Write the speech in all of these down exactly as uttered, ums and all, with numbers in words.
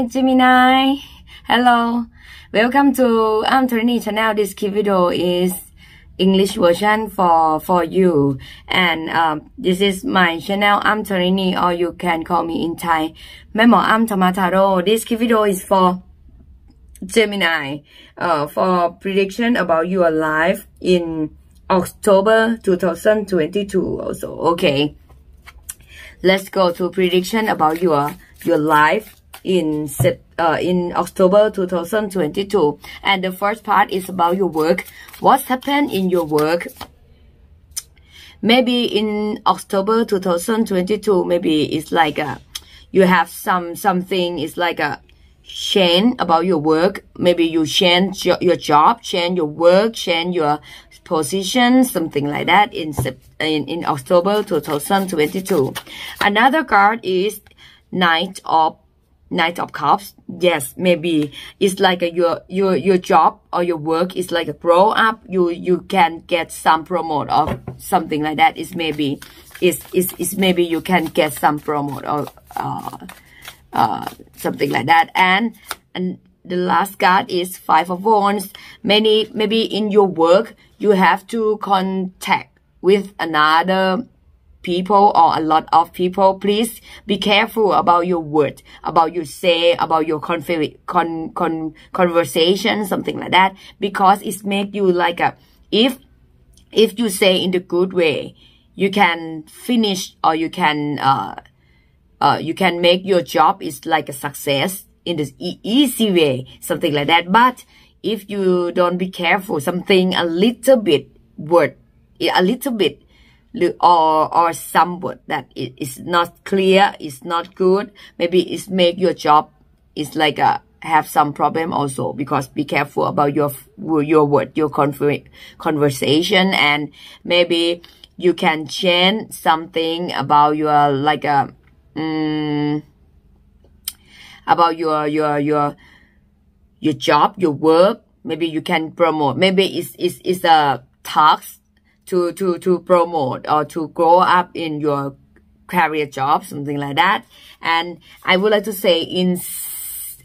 Hi Gemini, hello, welcome to Aum Tharinee channel. This key video is English version for for you, and um, this is my channel Aum Tharinee, or you can call me in Thai Mae Mor Aum Tharinee. This key video is for Gemini, uh, for prediction about your life in October two thousand twenty-two also. Okay, let's go to prediction about your your life in uh, in October two thousand twenty-two. And the first part is about your work. What's happened in your work? Maybe in October two thousand twenty-two, maybe it's like a, you have some something, it's like a change about your work. Maybe you change your, your job, change your work, change your position, something like that in in, in October two thousand twenty-two. Another card is Knight of Knight of Cups. Yes, maybe it's like a, your your your job or your work is like a grow up. You you can get some promote or something like that. Is maybe is is maybe you can get some promote or uh, uh something like that. And and the last card is Five of Wands. Many maybe in your work you have to contact with another people or a lot of people. Please be careful about your word, about your say, about your con con conversation, something like that, because it make you like a, if if you say in the good way, you can finish, or you can uh uh you can make your job is like a success in this e easy way, something like that. But if you don't be careful, something a little bit word, a little bit, or or some word that it is not clear, it's not good, maybe it's make your job is like a have some problem also, because be careful about your your word, your conversation. And maybe you can change something about your like a um, about your your your your job, your work. Maybe you can promote, maybe it's it's, it's a task to to to promote or to grow up in your career job, something like that. And I would like to say in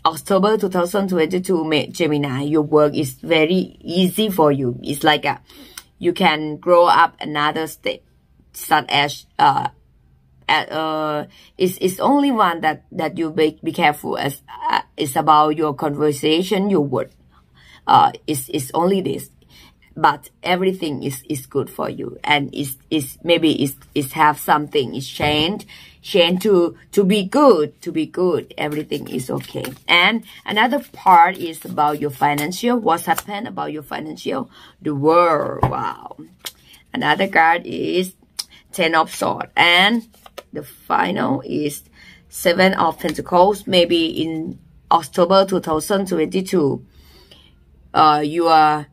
October two thousand twenty-two, Gemini, your work is very easy for you. It's like a, you can grow up another step, such as uh At, uh, it's, it's only one that, that you be, be careful as, uh, it's about your conversation, your word. Uh, it's, it's only this, but everything is, is good for you. And it's, it's maybe it's, it's have something, it's changed, changed to, to be good, to be good. Everything is okay. And another part is about your financial. What's happened about your financial? The world. Wow. Another card is Ten of Swords. And the final is Seven of Pentacles. Maybe in October two thousand twenty-two, uh, your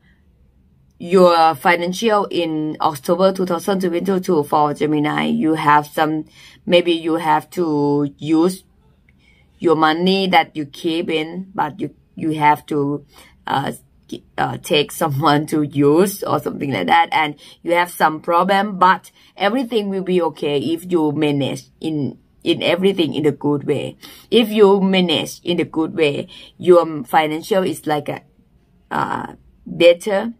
your financial in October two thousand twenty-two for Gemini, you have some, maybe you have to use your money that you keep in, but you you have to uh, uh, take someone to use or something like that, and you have some problem, but everything will be okay if you manage in in everything in a good way. If you manage in a good way, your financial is like a uh, better.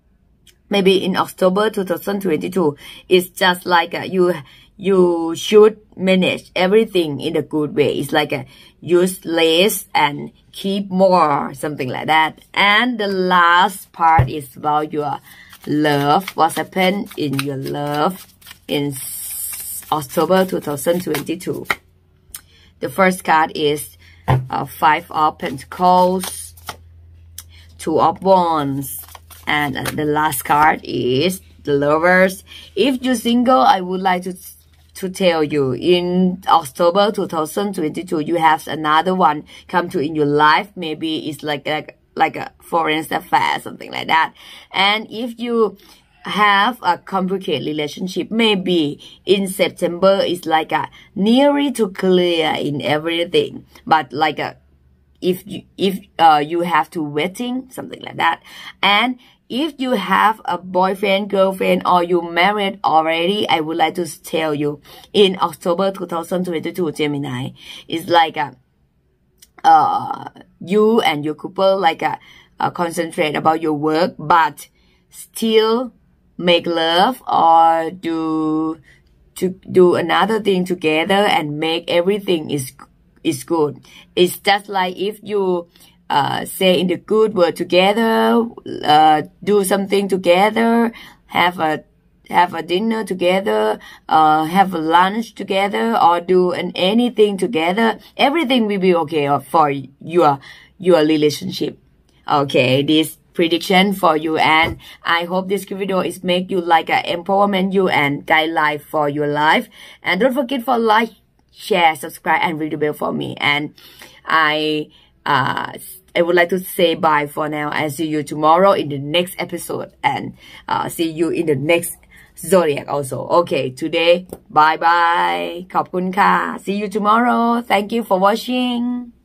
Maybe in October two thousand twenty-two, it's just like a, you you should manage everything in a good way. It's like a use less and keep more, something like that. And the last part is about your love. What's happened in your love in October two thousand twenty-two? The first card is uh, Five of Pentacles, Two of Wands, and uh, the last card is The Lovers. If you're single, I would like to to tell you in October two thousand twenty-two, you have another one come to in your life. Maybe it's like a, like a foreign affair, something like that. And if you have a complicated relationship, maybe in September it's like a nearly to clear in everything, but like a if you if uh you have to waiting, something like that. And if you have a boyfriend, girlfriend, or you married already, I would like to tell you in October two thousand twenty-two, Gemini, it's like a uh, you and your couple like uh, uh, concentrate about your work, but still make love or do to do another thing together and make everything is is good. It's just like if you uh, say in the good word together, uh, do something together, have a have a dinner together, uh, have a lunch together, or do an anything together, everything will be okay for your your relationship. Okay, this prediction for you, and I hope this video is make you like a empowerment you and guideline for your life. And don't forget for like, share, subscribe, and ring the bell for me. And I uh I would like to say bye for now, and see you tomorrow in the next episode, and uh see you in the next zodiac also. Okay, today bye bye. ขอบคุณค่ะ. See you tomorrow. Thank you for watching.